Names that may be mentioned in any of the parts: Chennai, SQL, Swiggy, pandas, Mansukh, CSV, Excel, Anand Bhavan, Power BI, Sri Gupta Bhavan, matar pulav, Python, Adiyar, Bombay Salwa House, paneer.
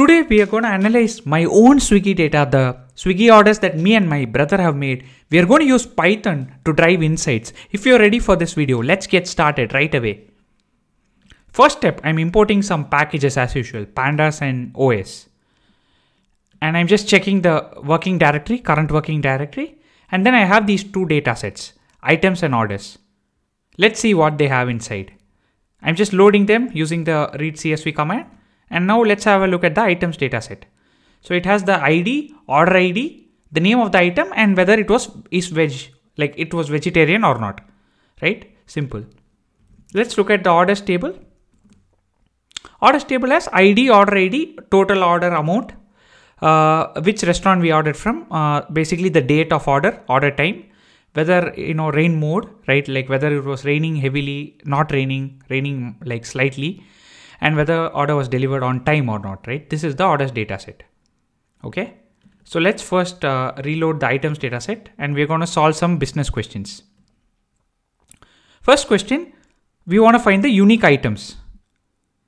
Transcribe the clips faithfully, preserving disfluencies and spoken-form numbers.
Today we are going to analyze my own Swiggy data, the Swiggy orders that me and my brother have made. We are going to use Python to drive insights. If you are ready for this video, let's get started right away. First step, I'm importing some packages as usual, pandas and O S. And I'm just checking the working directory, current working directory. And then I have these two data sets, items and orders. Let's see what they have inside. I'm just loading them using the read C S V command. And now let's have a look at the items dataset. So it has the I D, order I D, the name of the item, and whether it was is veg, like it was vegetarian or not, right? Simple. Let's look at the orders table. Orders table has I D, order I D, total order amount, uh, which restaurant we ordered from, uh, basically the date of order, order time, whether, you know, rain mode, right? Like whether it was raining heavily, not raining, raining like slightly, and whether order was delivered on time or not, right? This is the orders dataset. Okay. So let's first uh, reload the items dataset, and we're going to solve some business questions. First question, we want to find the unique items.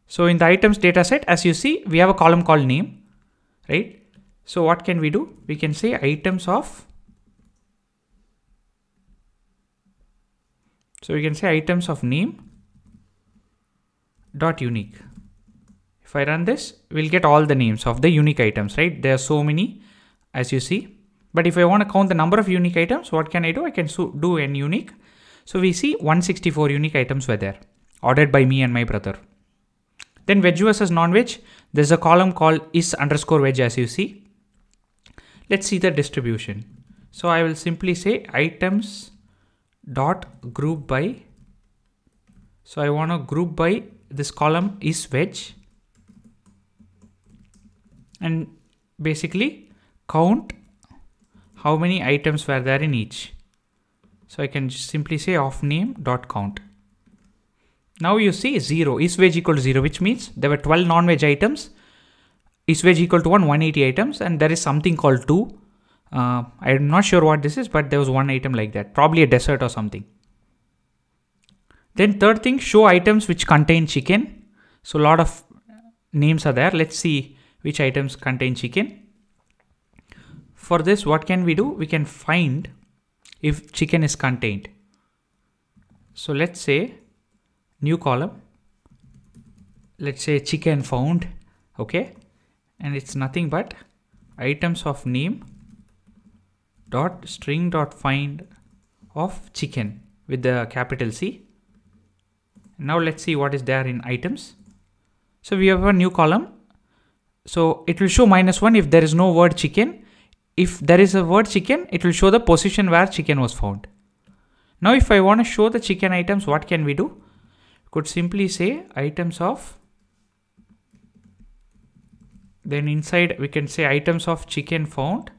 So in the items dataset, as you see, we have a column called name, right? So what can we do? We can say items of, so we can say items of name dot unique. If I run this, we'll get all the names of the unique items, right? There are so many, as you see. But if I want to count the number of unique items, what can I do? I can do n unique. So we see one hundred sixty-four unique items were there, ordered by me and my brother. Then veg versus non-veg, there's a column called is underscore veg, as you see. Let's see the distribution. So I will simply say items dot group by. So I want to group by this column is veg, and basically count how many items were there in each. So I can just simply say of name dot count. Now you see zero, is veg equal to zero, which means there were twelve non-veg items, is veg equal to one, one hundred eighty items, and there is something called two. Uh, I'm not sure what this is, but there was one item like that, probably a dessert or something. Then third thing, show items which contain chicken. So a lot of names are there. Let's see which items contain chicken. For this, what can we do? We can find if chicken is contained. So let's say new column. Let's say chicken found. Okay. And it's nothing but items of name dot string dot find of chicken with the capital C. Now let's see what is there in items. So we have a new column. So it will show minus one if there is no word chicken. If there is a word chicken, it will show the position where chicken was found. Now if I want to show the chicken items, what can we do? Could simply say items of, then inside we can say items of chicken found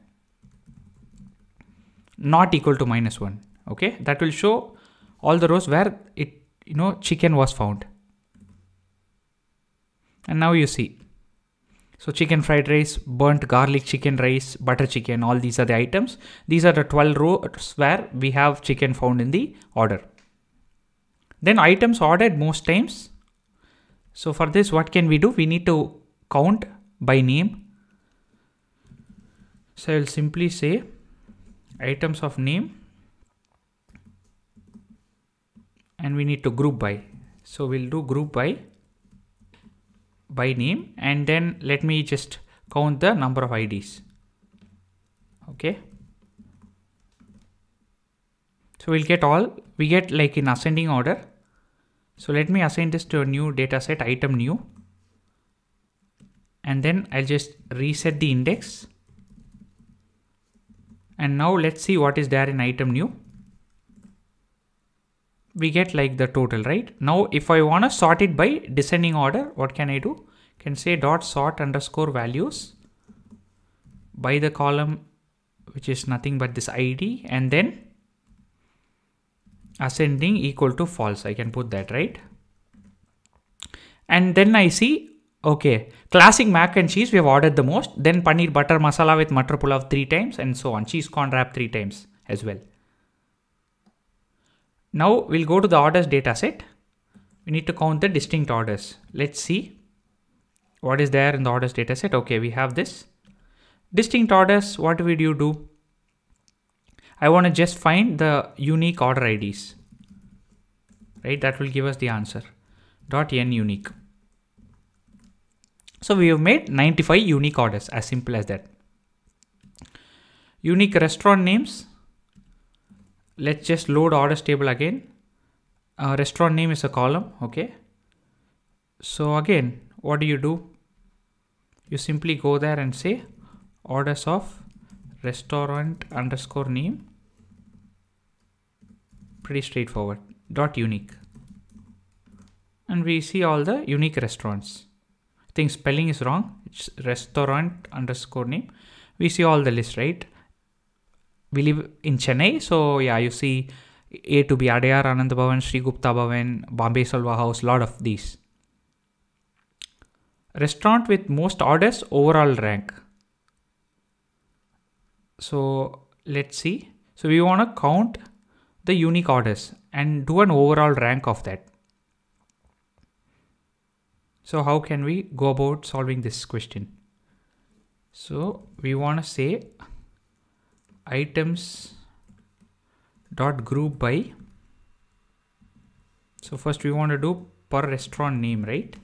not equal to minus one. Okay, that will show all the rows where it, you know, chicken was found. And now you see, so chicken fried rice, burnt garlic chicken rice, butter chicken, all these are the items. These are the twelve rows where we have chicken found in the order. Then items ordered most times. So for this, what can we do? We need to count by name. So I will simply say items of name, and we need to group by. So we'll do group by, by name, and then let me just count the number of I Ds. Okay. So we'll get all, we get like in ascending order. So let me assign this to a new data set, item new. And then I'll just reset the index. And now let's see what is there in item new. We get like the total, right? Now, if I want to sort it by descending order, what can I do? Can say dot sort underscore values by the column, which is nothing but this I D, and then ascending equal to false. I can put that, right? And then I see, okay, classic mac and cheese, we have ordered the most, then paneer butter masala with matar pulav three times, and so on, cheese corn wrap three times as well. Now we'll go to the orders data set. We need to count the distinct orders. Let's see. What is there in the orders data set? Okay, we have this distinct orders. What would you do? I want to just find the unique order I Ds, right? That will give us the answer dot n unique. So we have made ninety-five unique orders, as simple as that. Unique restaurant names. Let's just load orders table again. Uh, restaurant name is a column. Okay. So again, what do you do? You simply go there and say orders of restaurant underscore name. Pretty straightforward. Dot unique. And we see all the unique restaurants. I think spelling is wrong. It's restaurant underscore name. We see all the list, right? We live in Chennai. So yeah, you see A to B, Adiyar, Anand Bhavan, Sri Gupta Bhavan, Bombay Salwa House, lot of these. Restaurant with most orders, overall rank. So let's see. So we want to count the unique orders and do an overall rank of that. So how can we go about solving this question? So we want to say items dot group by. So first we want to do per restaurant name, right?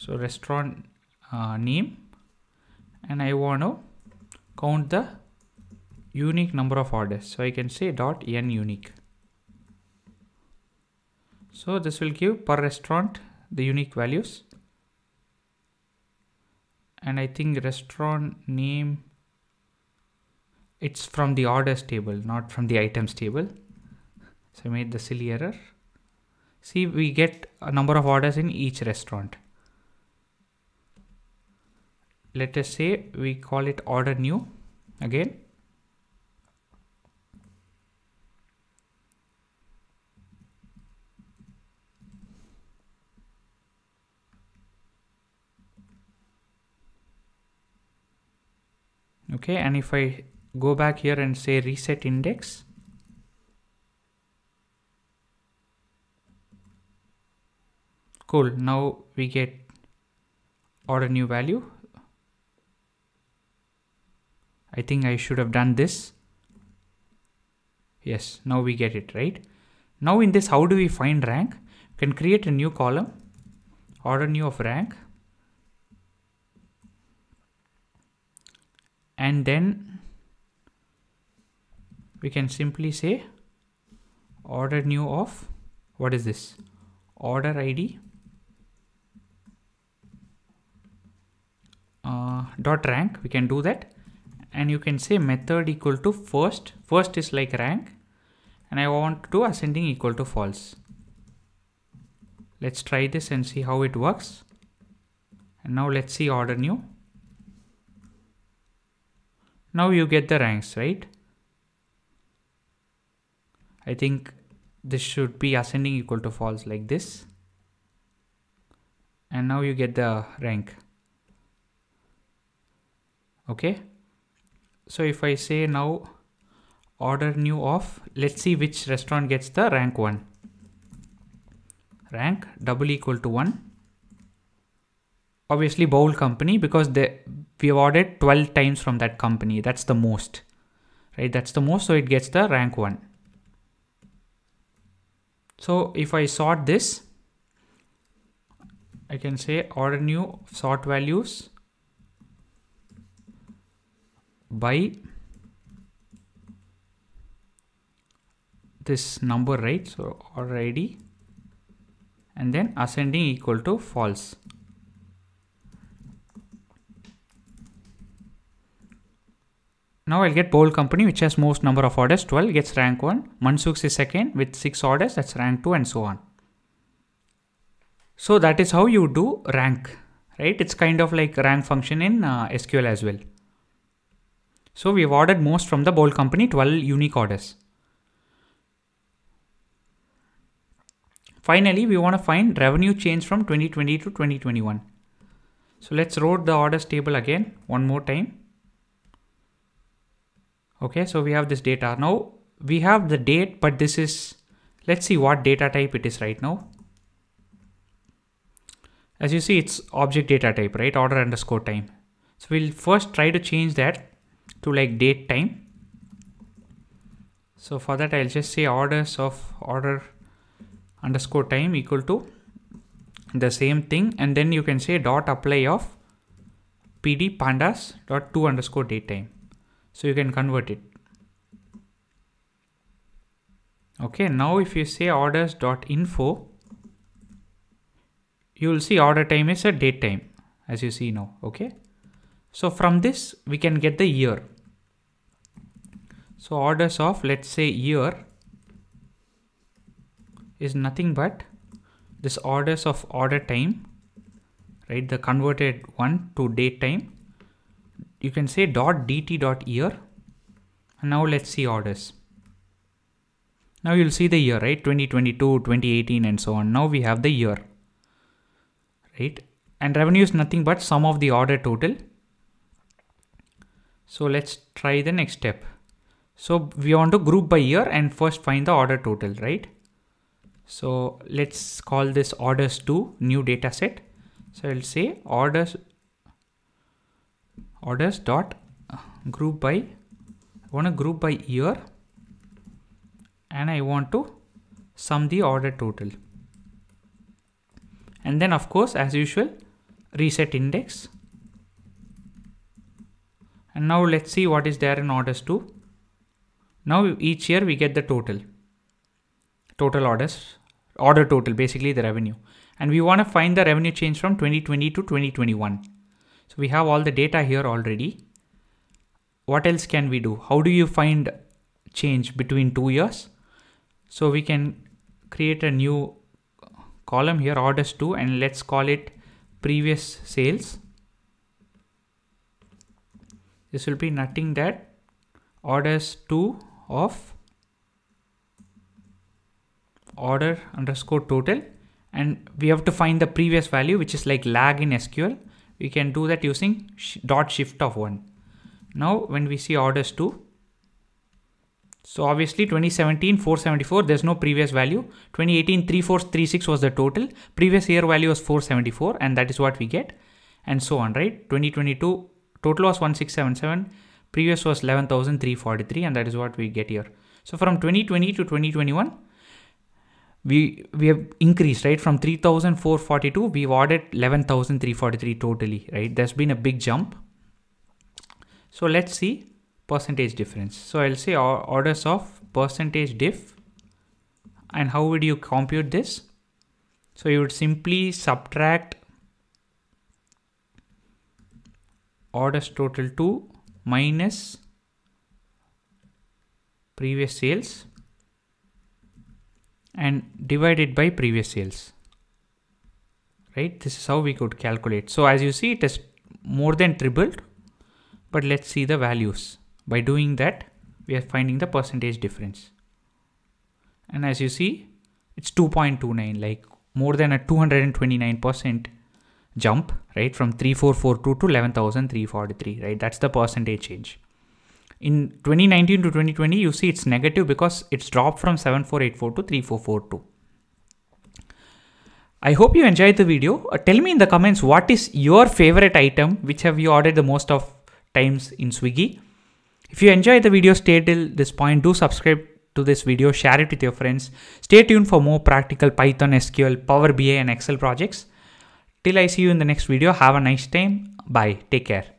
So restaurant uh, name, and I want to count the unique number of orders. So I can say dot n unique. So this will give per restaurant the unique values. And I think restaurant name, it's from the orders table, not from the items table. So I made the silly error. See, we get a number of orders in each restaurant. Let us say we call it order new again. Okay, and if I go back here and say reset index, cool, now we get order new value. I think I should have done this. Yes, now we get it, right? Now in this, how do we find rank? We can create a new column, order new of rank. And then we can simply say order new of, what is this? Order I D uh, dot rank. We can do that. And you can say method equal to first. First is like rank. And I want to do ascending equal to false. Let's try this and see how it works. And now let's see order new. Now you get the ranks, right? I think this should be ascending equal to false like this. And now you get the rank. Okay. So if I say now order new of, let's see which restaurant gets the rank one. Rank double equal to one. Obviously bowl company, because they, we have ordered twelve times from that company. That's the most, right? That's the most. So it gets the rank one. So if I sort this, I can say order new sort values by this number, right? So order I D and then ascending equal to false. Now I'll get bowl company, which has most number of orders, twelve, gets rank one. Mansukh is second with six orders, that's rank two, and so on. So that is how you do rank, right? It's kind of like rank function in uh, S Q L as well. So we've ordered most from the bowl company, twelve unique orders. Finally, we want to find revenue change from twenty twenty to twenty twenty-one. So let's load the orders table again, one more time. Okay, so we have this data. Now we have the date, but this is, let's see what data type it is right now. As you see, it's object data type, right? Order underscore time. So we'll first try to change that to like date time. So for that, I'll just say orders of order underscore time equal to the same thing. And then you can say dot apply of pd pandas dot to underscore date time. So you can convert it. Okay, now if you say orders dot info, you will see order time is a date time, as you see now. Okay. So from this, we can get the year. So orders of, let's say, year is nothing but this orders of order time, right? The converted one to date time. You can say dot dt dot year. And now let's see orders. Now you'll see the year, right? twenty twenty-two, twenty eighteen, and so on. Now we have the year, right? And revenue is nothing but sum of the order total. So let's try the next step. So we want to group by year and first find the order total, right? So let's call this orders to new data set. So I'll say orders, orders dot group by, I want to group by year. And I want to sum the order total. And then of course, as usual, reset index. And now let's see what is there in orders to. Now each year we get the total, total orders, order total, basically the revenue. And we want to find the revenue change from twenty twenty to twenty twenty-one. So we have all the data here already. What else can we do? How do you find change between two years? So we can create a new column here, orders to, and let's call it previous sales. This will be nothing that orders to of order underscore total. And we have to find the previous value, which is like lag in S Q L. We can do that using sh dot shift of one. Now, when we see orders to, so obviously twenty seventeen, four seventy-four, there's no previous value. twenty eighteen, three four three six was the total. Previous year value was four seventy-four, and that is what we get. And so on, right? twenty twenty-two, total was one six seven seven. Previous was eleven thousand three hundred forty-three, and that is what we get here. So from twenty twenty to twenty twenty-one, we, we have increased, right? From three thousand four hundred forty-two, we've ordered eleven thousand three hundred forty-three totally, right? There's been a big jump. So let's see. Percentage difference. So I'll say orders of percentage diff. And how would you compute this? So you would simply subtract orders total to minus previous sales and divide it by previous sales, right? This is how we could calculate. So as you see, it is more than tripled, but let's see the values. By doing that, we are finding the percentage difference. And as you see, it's two point two nine, like more than a two hundred twenty-nine percent jump, right? From three four four two to eleven thousand three hundred forty-three, right? That's the percentage change. In twenty nineteen to twenty twenty, you see it's negative because it's dropped from seven four eight four to three four four two. I hope you enjoyed the video. Uh, tell me in the comments, what is your favorite item which have you ordered the most of times in Swiggy? If you enjoyed the video, stay till this point. Do subscribe to this video, share it with your friends. Stay tuned for more practical Python, S Q L, Power B I and Excel projects. Till I see you in the next video, have a nice time. Bye. Take care.